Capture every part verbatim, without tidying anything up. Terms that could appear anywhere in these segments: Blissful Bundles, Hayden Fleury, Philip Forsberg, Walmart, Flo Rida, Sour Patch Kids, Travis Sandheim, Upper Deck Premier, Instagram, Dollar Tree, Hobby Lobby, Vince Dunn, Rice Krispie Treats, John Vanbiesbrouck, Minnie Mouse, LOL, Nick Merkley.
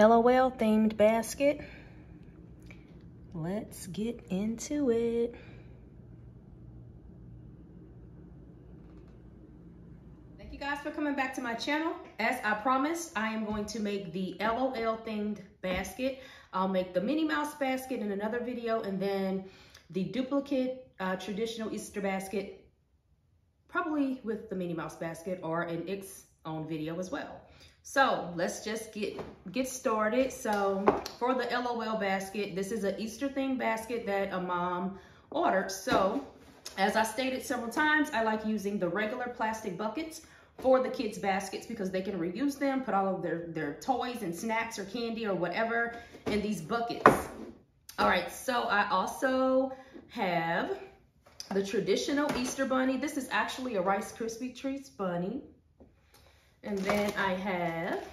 L O L themed basket. Let's get into it. Thank you guys for coming back to my channel. As I promised, I am going to make the L O L themed basket. I'll make the Minnie Mouse basket in another video, and then the duplicate uh, traditional Easter basket, probably with the Minnie Mouse basket or in its own video as well. So let's just get get started. So for the L O L basket, this is an Easter themed basket that a mom ordered. So as I stated several times, I like using the regular plastic buckets for the kids' baskets because they can reuse them, put all of their, their toys and snacks or candy or whatever in these buckets. All right, so I also have the traditional Easter bunny. This is actually a Rice Krispie Treats bunny. And then I have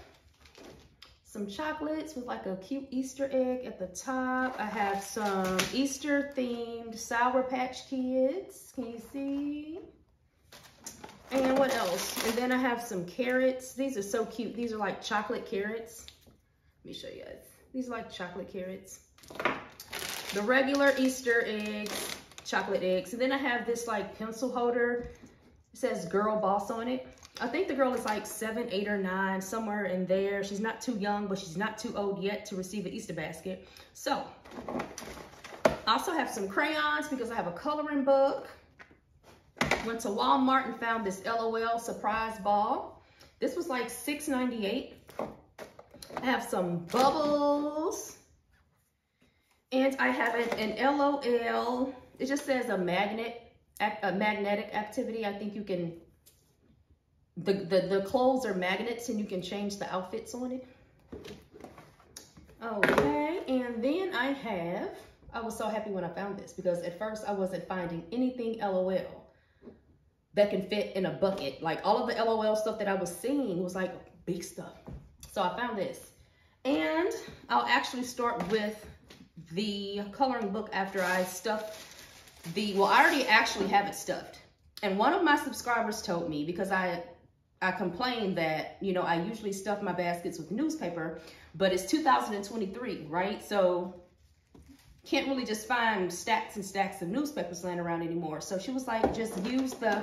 some chocolates with like a cute Easter egg at the top. I have some Easter themed Sour Patch Kids. Can you see? And what else? And then I have some carrots. These are so cute. These are like chocolate carrots. Let me show you guys. These are like chocolate carrots. The regular Easter eggs, chocolate eggs. And then I have this like pencil holder. It says Girl Boss on it. I think the girl is like seven, eight, or nine, somewhere in there. She's not too young, but she's not too old yet to receive an Easter basket. So, I also have some crayons because I have a coloring book. Went to Walmart and found this L O L surprise ball. This was like six ninety-eight. I have some bubbles. And I have an, an L O L. It just says a magnet, a magnetic activity. I think you can, the, the, the clothes are magnets and you can change the outfits on it. Okay, and then I have, I was so happy when I found this because at first I wasn't finding anything L O L that can fit in a bucket. Like all of the L O L stuff that I was seeing was like big stuff. So I found this. And I'll actually start with the coloring book after I stuff the, well, I already actually have it stuffed. And one of my subscribers told me, because I I complained that, you know, I usually stuff my baskets with newspaper, but it's two thousand twenty-three, right? So can't really just find stacks and stacks of newspapers laying around anymore. So she was like, just use the,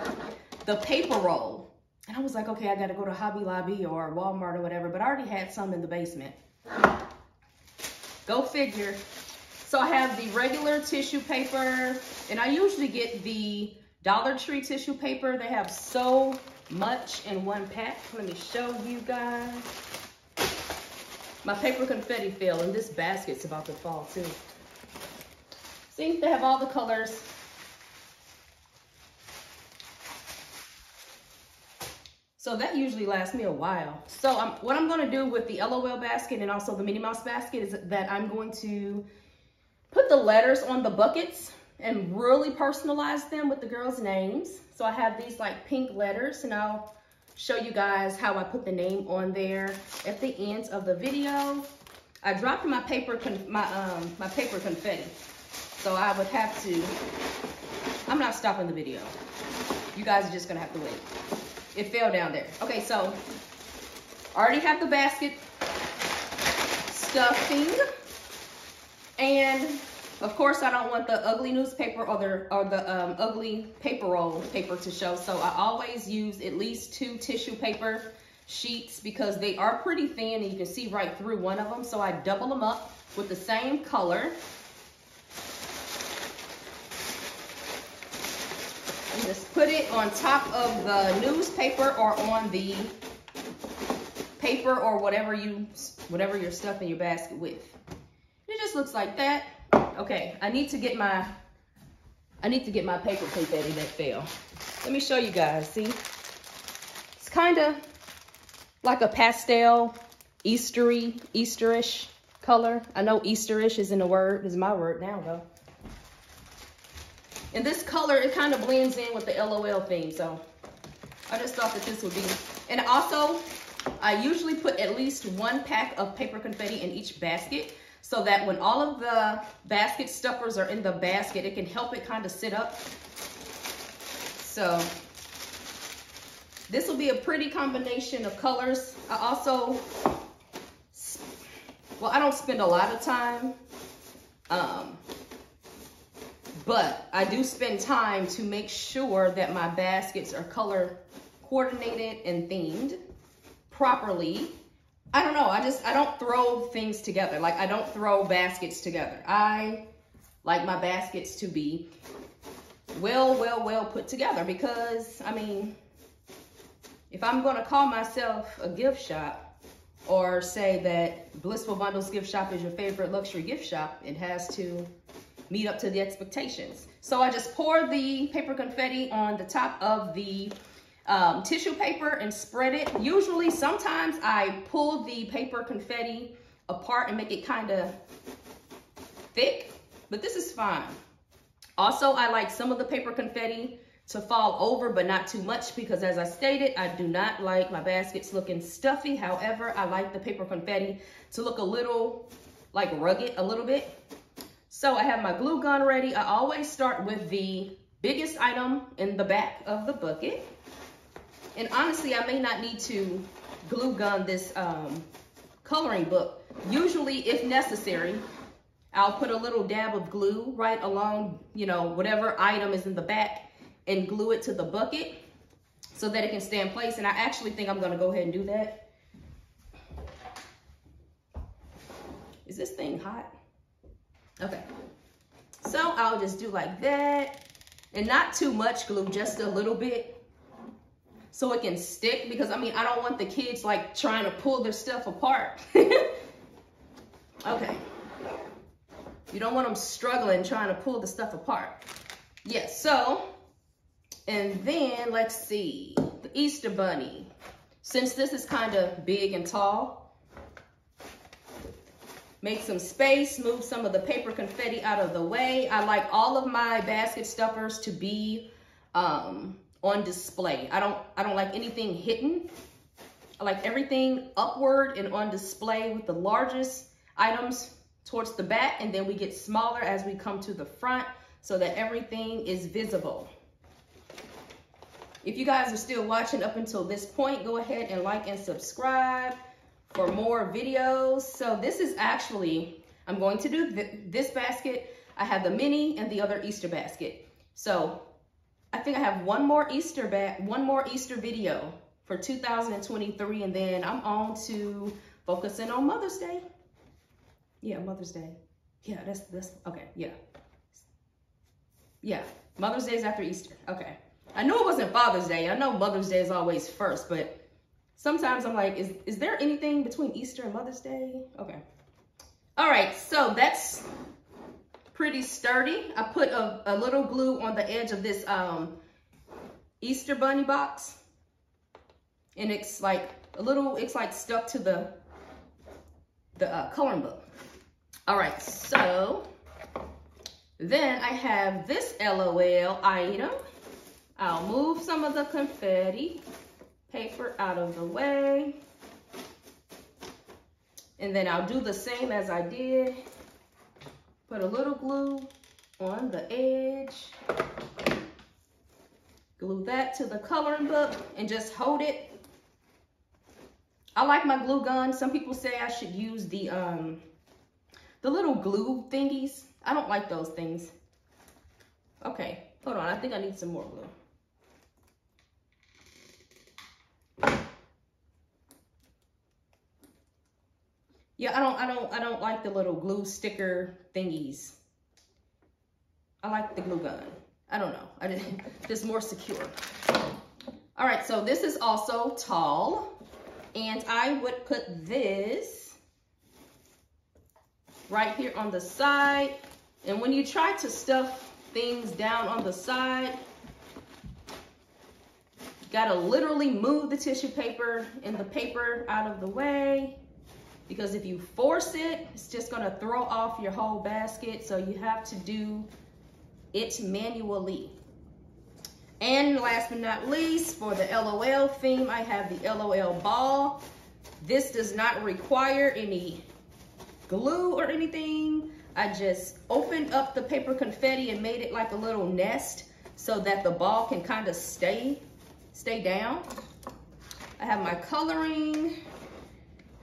the paper roll. And I was like, okay, I got to go to Hobby Lobby or Walmart or whatever, but I already had some in the basement. Go figure. So I have the regular tissue paper, and I usually get the Dollar Tree tissue paper. They have so much in one pack. Let me show you guys. My paper confetti fell, and this basket's about to fall too. See, they have all the colors. So that usually lasts me a while. So I'm, what I'm gonna do with the L O L basket and also the Minnie Mouse basket is that I'm going to put the letters on the buckets and really personalize them with the girls' names. So I have these like pink letters, and I'll show you guys how I put the name on there at the end of the video. I dropped my paper my um my paper confetti, so I would have to, I'm not stopping the video. You guys are just gonna have to wait. It fell down there. Okay, so I already have the basket stuffing, and of course, I don't want the ugly newspaper or the, or the um, ugly paper roll paper to show. So I always use at least two tissue paper sheets because they are pretty thin and you can see right through one of them. So I double them up with the same color. And just put it on top of the newspaper or on the paper or whatever, you, whatever you're stuffing your basket with. It just looks like that. Okay, I need to get my, I need to get my paper plate that that fell. Let me show you guys, see? It's kind of like a pastel, Eastery, Easterish color. I know Easterish isn't a word, is my word now though. And this color, it kind of blends in with the L O L theme, so I just thought that this would be. And also, I usually put at least one pack of paper confetti in each basket, so that when all of the basket stuffers are in the basket, it can help it kind of sit up. So this will be a pretty combination of colors. I also Well, I don't spend a lot of time, um, but I do spend time to make sure that my baskets are color coordinated and themed properly. I don't know. I just, I don't throw things together. Like, I don't throw baskets together. I like my baskets to be well, well, well put together because, I mean, if I'm going to call myself a gift shop or say that Blissful Bundles gift shop is your favorite luxury gift shop, it has to meet up to the expectations. So I just pour the paper confetti on the top of the Um, tissue paper and spread it. Usually, sometimes I pull the paper confetti apart and make it kind of thick, but this is fine. Also, I like some of the paper confetti to fall over, but not too much because, as I stated, I do not like my baskets looking stuffy. However, I like the paper confetti to look a little like rugged a little bit. So I have my glue gun ready. I always start with the biggest item in the back of the bucket. And honestly, I may not need to glue gun this um, coloring book. Usually, if necessary, I'll put a little dab of glue right along, you know, whatever item is in the back and glue it to the bucket so that it can stay in place. And I actually think I'm going to go ahead and do that. Is this thing hot? Okay. So I'll just do like that and not too much glue, just a little bit, so it can stick, because I mean, I don't want the kids like trying to pull their stuff apart. Okay. You don't want them struggling trying to pull the stuff apart. Yeah, so, and then let's see, the Easter Bunny. Since this is kind of big and tall, make some space, move some of the paper confetti out of the way. I like all of my basket stuffers to be, um, on display. I don't I don't like anything hidden. I like everything upward and on display, with the largest items towards the back, and then we get smaller as we come to the front so that everything is visible. If you guys are still watching up until this point, go ahead and like and subscribe for more videos. So this is actually, I'm going to do th this basket. I have the mini and the other Easter basket. So I think I have one more Easter back, one more Easter video for two thousand twenty-three, and then I'm on to focusing on Mother's Day. Yeah, Mother's Day. Yeah, that's that's okay. Yeah, yeah. Mother's Day is after Easter. Okay. I knew it wasn't Father's Day. I know Mother's Day is always first, but sometimes I'm like, is is there anything between Easter and Mother's Day? Okay. All right. So that's pretty sturdy. I put a, a little glue on the edge of this um, Easter Bunny box, and it's like a little, it's like stuck to the, the uh, coloring book. All right, so then I have this LOL item. I'll move some of the confetti paper out of the way, and then I'll do the same as I did. Put a little glue on the edge, glue that to the coloring book, and just hold it. I like my glue gun. Some people say I should use the um, the little glue thingies. I don't like those things. Okay, hold on. I think I need some more glue. Yeah, I don't, I don't, I don't like the little glue sticker thingies. I like the glue gun. I don't know. I just, it's more secure. All right, so this is also tall, and I would put this right here on the side. And when you try to stuff things down on the side, you gotta literally move the tissue paper and the paper out of the way, because if you force it, it's just gonna throw off your whole basket. So you have to do it manually. And last but not least, for the LOL theme, I have the LOL ball. This does not require any glue or anything. I just opened up the paper confetti and made it like a little nest so that the ball can kind of stay, stay down. I have my coloring,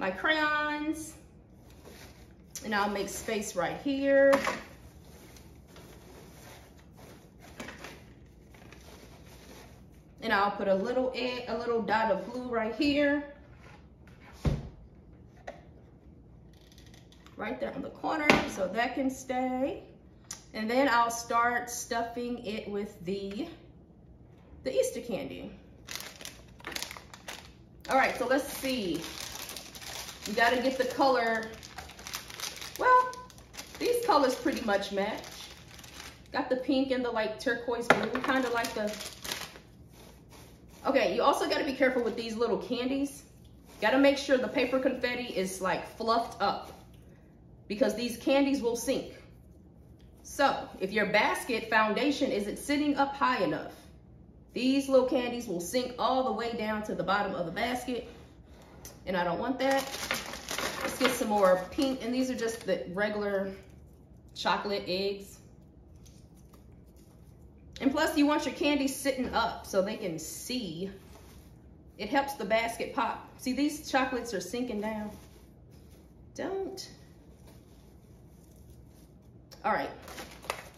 my crayons, and I'll make space right here. And I'll put a little egg, a little dot of blue right here. Right there on the corner, so that can stay. And then I'll start stuffing it with the, the Easter candy. All right, so let's see. You gotta get the color. Well, these colors pretty much match. Got the pink and the like turquoise blue, kind of like the, okay, you also gotta be careful with these little candies. Gotta make sure the paper confetti is like fluffed up because these candies will sink. So if your basket foundation isn't sitting up high enough, these little candies will sink all the way down to the bottom of the basket. And I don't want that. Let's get some more pink. And these are just the regular chocolate eggs. And plus you want your candy sitting up so they can see. It helps the basket pop. See, these chocolates are sinking down. Don't. All right,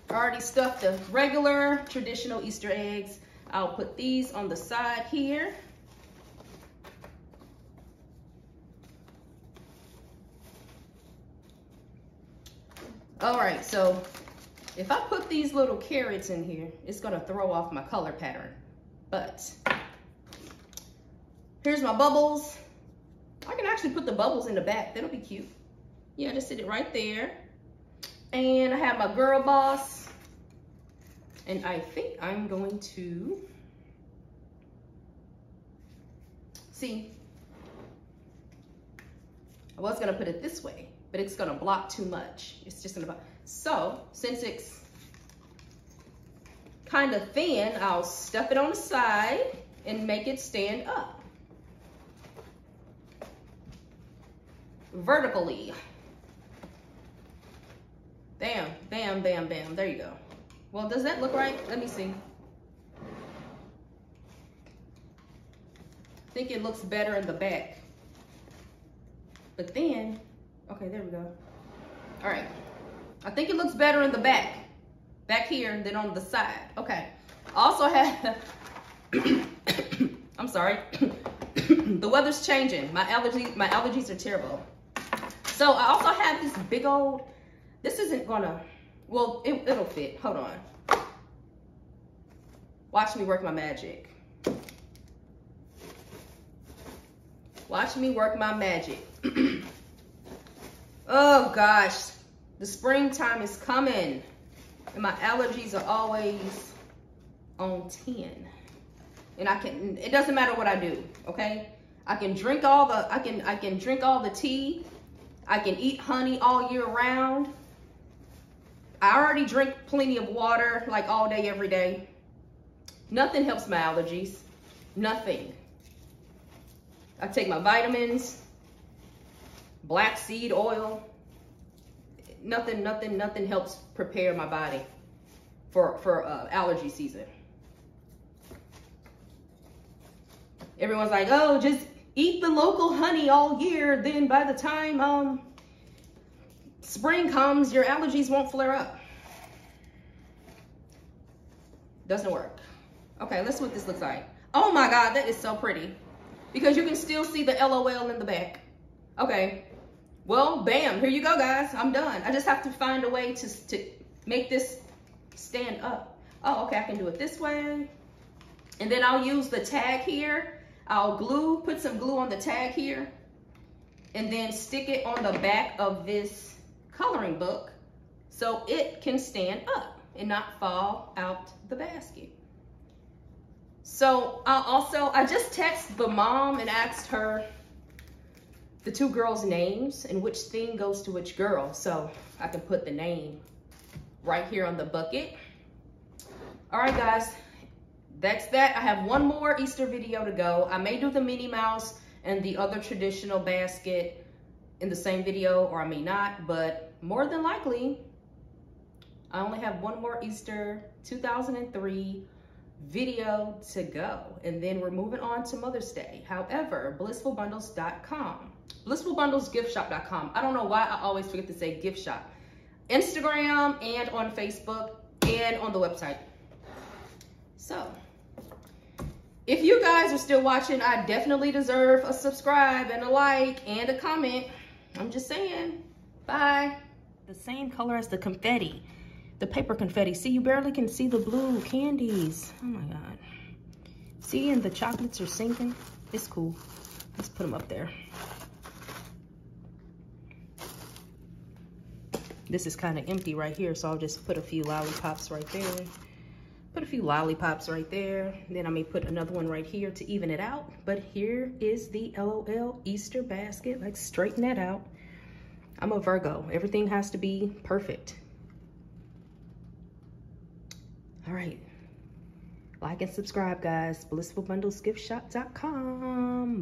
I already stuffed the regular traditional Easter eggs. I'll put these on the side here. All right, so if I put these little carrots in here, it's gonna throw off my color pattern. But here's my bubbles. I can actually put the bubbles in the back. That'll be cute. Yeah, just sit it right there. And I have my girl boss. And I think I'm going to, see, I was gonna put it this way, but it's gonna block too much. It's just gonna block. So since it's kind of thin, I'll stuff it on the side and make it stand up vertically. Bam, bam, bam, bam, there you go. Well, does that look right? Let me see. I think it looks better in the back. But then, okay, there we go. All right, I think it looks better in the back, back here than on the side. Okay, I also have, I'm sorry, the weather's changing. My allergies, my allergies are terrible. So I also have this big old, this isn't gonna, well, it, it'll fit. Hold on. Watch me work my magic. Watch me work my magic. Oh gosh, the springtime is coming and my allergies are always on ten. And I can, it doesn't matter what I do, okay? I can drink all the, I can, I can drink all the tea. I can eat honey all year round. I already drink plenty of water, like all day, every day. Nothing helps my allergies, nothing. I take my vitamins, black seed oil, nothing, nothing, nothing helps prepare my body for, for uh, allergy season. Everyone's like, oh, just eat the local honey all year, then by the time, um, spring comes, your allergies won't flare up. Doesn't work. Okay, let's see what this looks like. Oh my God, that is so pretty. Because you can still see the LOL in the back. Okay, well, bam, here you go guys, I'm done. I just have to find a way to, to make this stand up. Oh, okay, I can do it this way. And then I'll use the tag here. I'll glue, put some glue on the tag here and then stick it on the back of this coloring book so it can stand up and not fall out the basket. So I also, I just texted the mom and asked her the two girls' names and which thing goes to which girl. So I can put the name right here on the bucket. All right guys, that's that. I have one more Easter video to go. I may do the Minnie Mouse and the other traditional basket in the same video, or I may not, but more than likely, I only have one more Easter two thousand three video to go, and then we're moving on to Mother's Day. However, blissful bundles dot com. blissful bundles gift shop dot com. I don't know why I always forget to say gift shop. Instagram and on Facebook and on the website. So if you guys are still watching, I definitely deserve a subscribe and a like and a comment. I'm just saying. Bye. The same color as the confetti, the paper confetti. See, you barely can see the blue candies. Oh my God. See, and the chocolates are sinking. It's cool. Let's put them up there. This is kind of empty right here, so I'll just put a few lollipops right there. Put a few lollipops right there. Then I may put another one right here to even it out. But here is the LOL Easter basket. Let's straighten that out. I'm a Virgo. Everything has to be perfect. All right. Like and subscribe, guys. blissful bundles gift shop dot com.